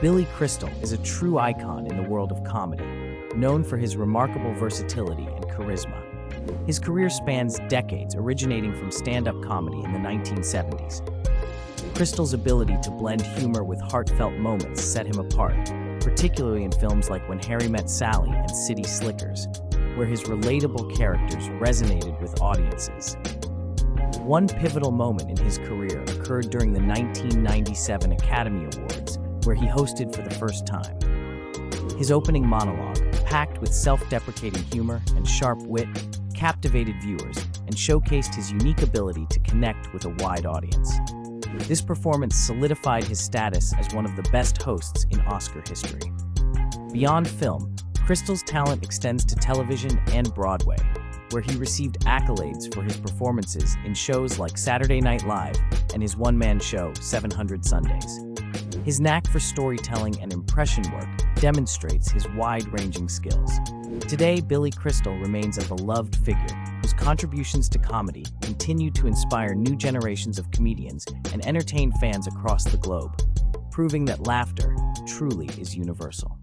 Billy Crystal is a true icon in the world of comedy, known for his remarkable versatility and charisma. His career spans decades, originating from stand-up comedy in the 1970s. Crystal's ability to blend humor with heartfelt moments set him apart, particularly in films like When Harry Met Sally and City Slickers, where his relatable characters resonated with audiences. One pivotal moment in his career occurred during the 1997 Academy Awards, where he hosted for the first time. His opening monologue, packed with self-deprecating humor and sharp wit, captivated viewers and showcased his unique ability to connect with a wide audience. This performance solidified his status as one of the best hosts in Oscar history. Beyond film, Crystal's talent extends to television and Broadway, where he received accolades for his performances in shows like Saturday Night Live and his one-man show, 700 Sundays. His knack for storytelling and impression work demonstrates his wide-ranging skills. Today, Billy Crystal remains a beloved figure whose contributions to comedy continue to inspire new generations of comedians and entertain fans across the globe, proving that laughter truly is universal.